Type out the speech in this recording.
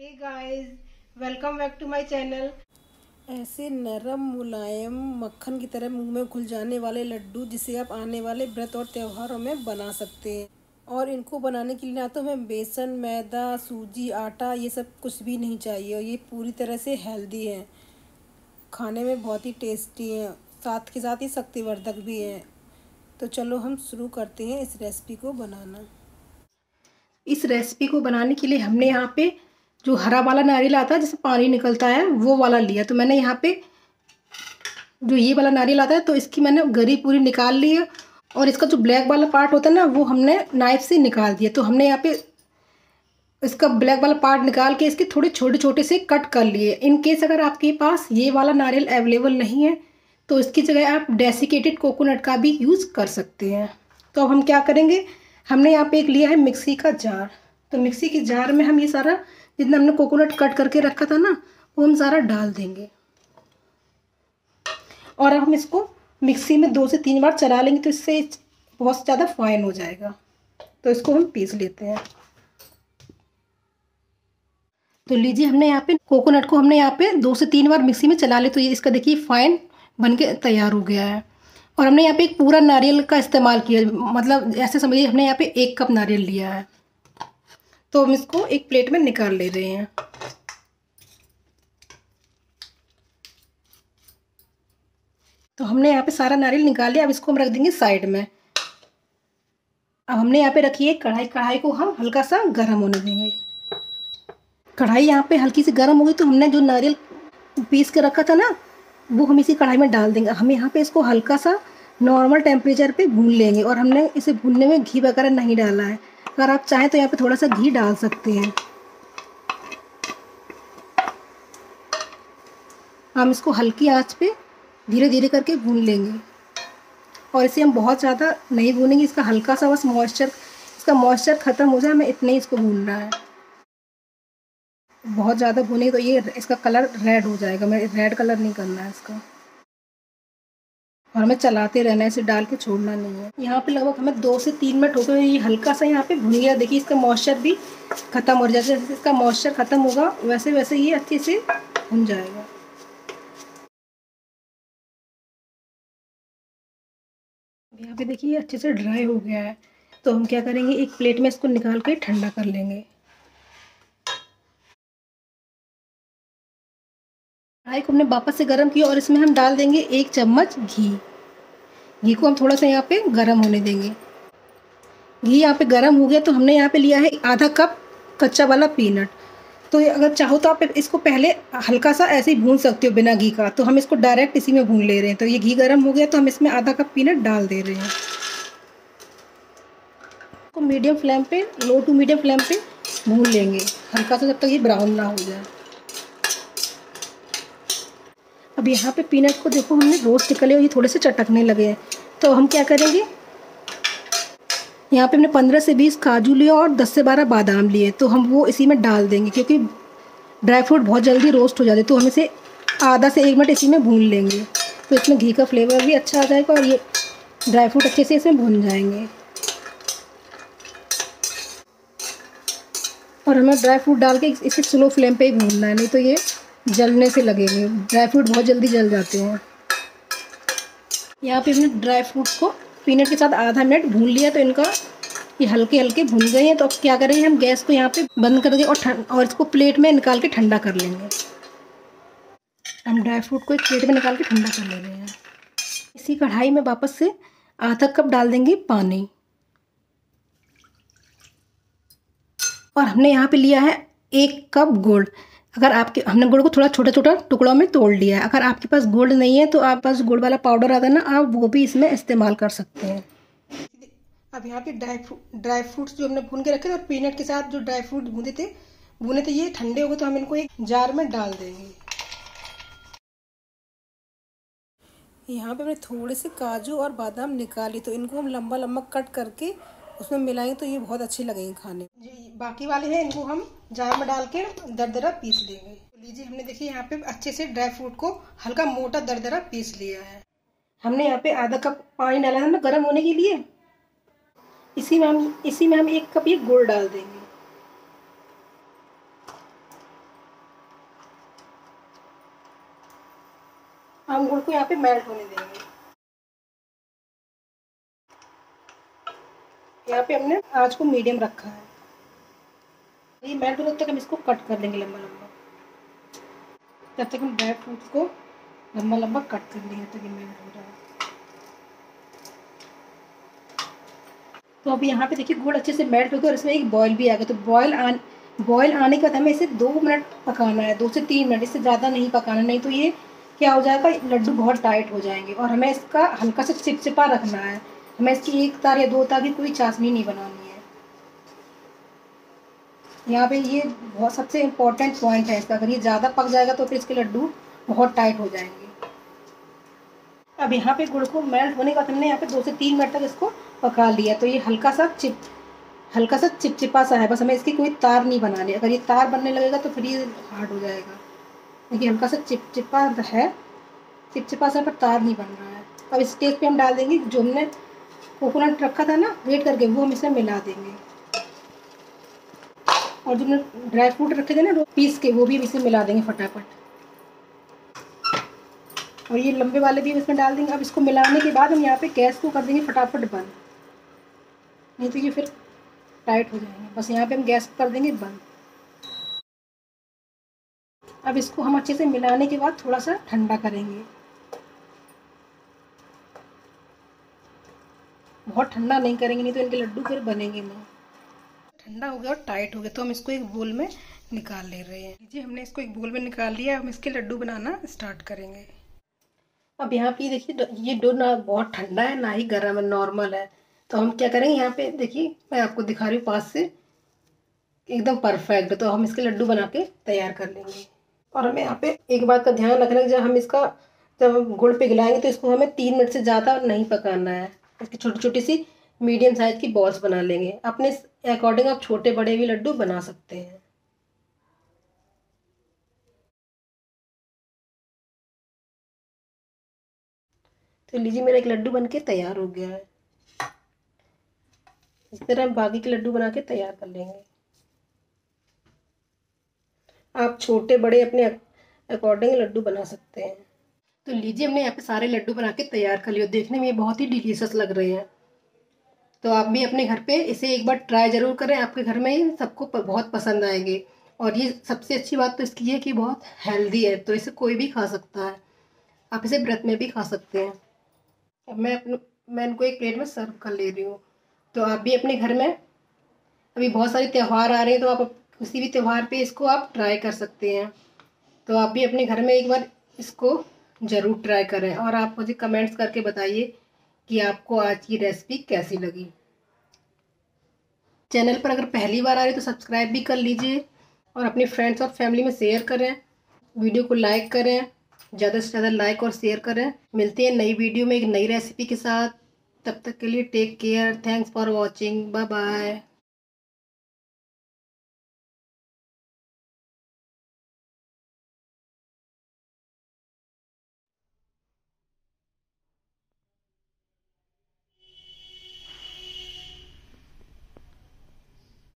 Hey guys, welcome back to my channel. ऐसे नरम मुलायम मक्खन की तरह मुंह में घुल जाने वाले लड्डू जिसे आप आने वाले व्रत और त्योहारों में बना सकते हैं। और इनको बनाने के लिए ना तो हमें बेसन, मैदा, सूजी, आटा ये सब कुछ भी नहीं चाहिए। और ये पूरी तरह से हेल्दी है, खाने में बहुत ही टेस्टी है, साथ के साथ ही शक्तिवर्धक भी है। तो चलो हम शुरू करते हैं इस रेसिपी को बनाना। इस रेसिपी को बनाने के लिए हमने यहाँ पे जो हरा वाला नारियल आता है जिससे पानी निकलता है वो वाला लिया। तो मैंने यहाँ पे जो ये वाला नारियल आता है तो इसकी मैंने गरी पूरी निकाल ली है और इसका जो ब्लैक वाला पार्ट होता है ना वो हमने नाइफ से निकाल दिया। तो हमने यहाँ पे इसका ब्लैक वाला पार्ट निकाल के इसके थोड़े छोटे छोटे से कट कर लिए। इन केस अगर आपके पास ये वाला नारियल अवेलेबल नहीं है तो इसकी जगह आप डेसिकेटेड कोकोनट का भी यूज़ कर सकते हैं। तो अब हम क्या करेंगे, हमने यहाँ पे एक लिया है मिक्सी का जार। तो मिक्सी के जार में हम ये सारा जितना हमने कोकोनट कट करके रखा था ना वो हम सारा डाल देंगे। और अब हम इसको मिक्सी में 2 से 3 बार चला लेंगे तो इससे बहुत ज़्यादा फाइन हो जाएगा। तो इसको हम पीस लेते हैं। तो लीजिए, हमने यहाँ पे कोकोनट को हमने यहाँ पे 2 से 3 बार मिक्सी में चला ले तो ये इसका देखिए फाइन बन के तैयार हो गया है। और हमने यहाँ पे एक पूरा नारियल का इस्तेमाल किया, मतलब ऐसे समझिए हमने यहाँ पे 1 कप नारियल लिया है। तो हम इसको एक प्लेट में निकाल ले रहे हैं। तो हमने यहाँ पे सारा नारियल निकाल लिया। अब इसको हम रख देंगे साइड में। अब हमने यहाँ पे रखी है कढ़ाई। कढ़ाई को हम हल्का सा गर्म होने देंगे। कढ़ाई यहाँ पे हल्की सी गर्म हो गई तो हमने जो नारियल पीस के रखा था ना वो हम इसी कढ़ाई में डाल देंगे। हम यहाँ पे इसको हल्का सा नॉर्मल टेम्परेचर पे भून लेंगे। और हमने इसे भूनने में घी वगैरह नहीं डाला है। अगर आप चाहें तो यहाँ पे थोड़ा सा घी डाल सकते हैं। हम इसको हल्की आंच पे धीरे धीरे करके भून लेंगे। और इसे हम बहुत ज़्यादा नहीं भूनेंगे, इसका हल्का सा बस इसका मॉइस्चर ख़त्म हो जाए हमें इतने ही इसको भूनना है। बहुत ज़्यादा भुने तो ये इसका कलर रेड हो जाएगा। हमें रेड कलर नहीं करना है इसका। और हमें चलाते रहना है, इसे डाल के छोड़ना नहीं है। यहाँ पे लगभग हमें 2 से 3 मिनट हो गए। ये हल्का सा यहाँ पे भुन गया, देखिए इसका मॉइस्चर भी ख़त्म हो जाएगा। जैसे इसका मॉइस्चर ख़त्म होगा वैसे वैसे ये अच्छे से भुन जाएगा। यहाँ पे देखिए अच्छे से ड्राई हो गया है। तो हम क्या करेंगे, एक प्लेट में इसको निकाल के ठंडा कर लेंगे। कढ़ाई को हमने वापस से गर्म किया और इसमें हम डाल देंगे 1 चम्मच घी। घी को हम थोड़ा सा यहाँ पे गर्म होने देंगे। घी यहाँ पे गर्म हो गया तो हमने यहाँ पे लिया है 1/2 कप कच्चा वाला पीनट। तो अगर चाहो तो आप इसको पहले हल्का सा ऐसे ही भून सकते हो बिना घी का। तो हम इसको डायरेक्ट इसी में भून ले रहे हैं। तो ये घी गर्म हो गया तो हम इसमें 1/2 कप पीनट डाल दे रहे हैं। इसको मीडियम फ्लेम पे, लो टू मीडियम फ्लेम पे भून लेंगे हल्का सा, जब तक ये ब्राउन ना हो जाए। अब यहाँ पे पीनट को देखो हमने रोस्ट निकले और ये थोड़े से चटकने लगे हैं। तो हम क्या करेंगे, यहाँ पे हमने 15 से 20 काजू लिए और 10 से 12 बादाम लिए। तो हम वो इसी में डाल देंगे क्योंकि ड्राई फ्रूट बहुत जल्दी रोस्ट हो जाते हैं। तो हम इसे 0.5 से 1 मिनट इसी में भून लेंगे। तो इसमें घी का फ्लेवर भी अच्छा आ जाएगा और ये ड्राई फ्रूट अच्छे से इसमें भून जाएंगे। और हमें ड्राई फ्रूट डाल के इसे स्लो फ्लेम पर ही भूनना है, नहीं तो ये जलने से लगेंगे। ड्राई फ्रूट बहुत जल्दी जल जाते हैं। यहाँ पे हमने ड्राई फ्रूट को पीनट के साथ 0.5 मिनट भून लिया। तो इनका ये हल्के हल्के भून गए हैं। तो अब क्या करेंगे, हम गैस को यहाँ पे बंद कर देंगे और इसको प्लेट में निकाल के ठंडा कर लेंगे। हम ड्राई फ्रूट को एक प्लेट में निकाल के ठंडा कर ले रहे हैं। इसी कढ़ाई में वापस से 0.5 कप डाल देंगे पानी। और हमने यहाँ पर लिया है 1 कप गुड़। अगर आपके हमने गुड़ को थोड़ा छोटा छोटा टुकड़ों में तोड़ लिया है। अगर आपके पास गुड़ नहीं है तो आप पास गुड़ वाला पाउडर आता है ना, आप वो भी इसमें इस्तेमाल कर सकते हैं। अब यहाँ पे ड्राई फ्रूट्स जो हमने भून के रखे थे और पीनट के साथ जो ड्राई फ्रूट भूने थे ये ठंडे हो गए तो हम इनको एक जार में डाल देंगे। यहाँ पे हमने थोड़े से काजू और बादाम निकाले तो इनको हम लम्बा लम्बा कट करके उसमें मिलाएंगे तो ये बहुत अच्छे लगेंगे खाने। बाकी वाले हैं इनको हम जार में डाल के दरदरा पीस लेंगे। लीजिए, हमने देखिए यहाँ पे अच्छे से ड्राई फ्रूट को हल्का मोटा दरदरा पीस लिया है। हमने यहाँ पे 0.5 कप पानी डाला है ना गर्म होने के लिए। इसी में हम 1 कप ये गुड़ डाल देंगे। हम गुड़ को यहाँ पे मेल्ट होने देंगे। यहाँ पे हमने आँच को मीडियम रखा है। ये मेल्ट होने तक हम इसको कट कर लेंगे लंबा लंबा। तब तक हम ड्राई फ्रूट्स को लंबा लंबा कट कर लेंगे तब ये मेल्ट हो रहा है। तो अब यहाँ पे देखिए गुड़ अच्छे से मेल्ट हो गया और इसमें एक बॉयल भी आ गया। तो बॉयल आने के बाद हमें इसे 2 मिनट पकाना है, 2 से 3 मिनट, इससे ज़्यादा नहीं पकाना, नहीं तो ये क्या हो जाएगा, लड्डू बहुत टाइट हो जाएंगे। और हमें इसका हल्का सा चिपचिपा रखना है, हमें इसकी 1 तार या 2 तार की कोई चाशनी नहीं बनानी है। यहाँ पे ये बहुत सबसे इम्पोर्टेंट पॉइंट है इसका, अगर ये ज़्यादा पक जाएगा तो फिर इसके लड्डू बहुत टाइट हो जाएंगे। अब यहाँ पे गुड़ को मेल्ट होने के बाद हमने यहाँ पे 2 से 3 मिनट तक इसको पका लिया। तो ये हल्का सा चिपचिपा सा है, बस हमें इसकी कोई तार नहीं बनानी। अगर ये तार बनने लगेगा तो फिर ये हार्ड हो जाएगा। देखिए हल्का सा चिपचिपा है, चिपचिपा सा, पर तार नहीं बन रहा है। अब इस स्टेज पे हम डाल देंगे जो हमने कोकोनट रखा था ना ग्रेट करके, वो हम इसमें मिला देंगे। और जो हमने ड्राई फ्रूट रखे थे ना पीस के, वो भी हम इसमें मिला देंगे फटाफट। और ये लंबे वाले भी इसमें डाल देंगे। अब इसको मिलाने के बाद हम यहाँ पे गैस को कर देंगे फटाफट बंद, नहीं तो ये फिर टाइट हो जाएंगे। बस यहाँ पे हम गैस कर देंगे बंद। अब इसको हम अच्छे से मिलाने के बाद थोड़ा सा ठंडा करेंगे। बहुत ठंडा नहीं करेंगे, नहीं तो इनके लड्डू फिर बनेंगे नहीं। ठंडा हो गया और टाइट हो गया, तो हम इसको एक बोल में निकाल ले रहे हैं। जी हमने इसको एक बोल में निकाल लिया, हम इसके लड्डू बनाना स्टार्ट करेंगे। अब यहाँ पे देखिए ये डो ना बहुत ठंडा है ना ही गर्म है, नॉर्मल है। तो हम क्या करेंगे, यहाँ पे देखिए मैं आपको दिखा रही हूँ पास से, एकदम परफेक्ट है। तो हम इसके लड्डू बना के तैयार कर लेंगे। और हमें यहाँ पे एक बात का ध्यान रखना है, जब हम गुड़ पिघलाएंगे तो इसको हमें 3 मिनट से ज़्यादा नहीं पकाना है। इसकी छोटी छोटी सी मीडियम साइज़ की बॉल्स बना लेंगे। अपने अकॉर्डिंग आप छोटे बड़े भी लड्डू बना सकते हैं। तो लीजिए मेरा एक लड्डू बनके तैयार हो गया है। इस तरह हम बाकी के लड्डू बना के तैयार कर लेंगे। आप छोटे बड़े अपने अकॉर्डिंग लड्डू बना सकते हैं। तो लीजिए हमने यहाँ पे सारे लड्डू बना के तैयार कर लिए। देखने में ये बहुत ही डिलीशियस लग रहे हैं। तो आप भी अपने घर पे इसे एक बार ट्राई ज़रूर करें, आपके घर में सबको बहुत पसंद आएंगे। और ये सबसे अच्छी बात तो इसकी है कि बहुत हेल्दी है, तो इसे कोई भी खा सकता है। आप इसे व्रत में भी खा सकते हैं। अब मैं इनको एक प्लेट में सर्व कर ले रही हूँ। तो आप भी अपने घर में, अभी बहुत सारे त्यौहार आ रहे हैं, तो आप किसी भी त्यौहार पे इसको आप ट्राई कर सकते हैं। तो आप भी अपने घर में एक बार इसको ज़रूर ट्राई करें और आप मुझे कमेंट्स करके बताइए कि आपको आज की रेसिपी कैसी लगी। चैनल पर अगर पहली बार आ रहे तो सब्सक्राइब भी कर लीजिए और अपने फ्रेंड्स और फैमिली में शेयर करें। वीडियो को लाइक करें, ज़्यादा से ज़्यादा लाइक और शेयर करें। मिलते हैं नई वीडियो में एक नई रेसिपी के साथ। तब तक के लिए take care. Thanks for watching. Bye bye.